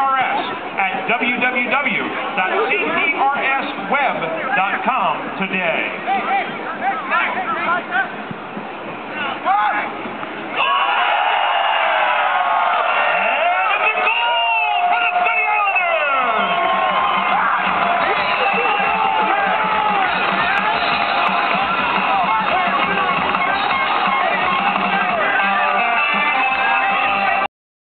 CTRS at www.ctrsweb.com today. Hey, hey, hey, hey, hey, hey, hey.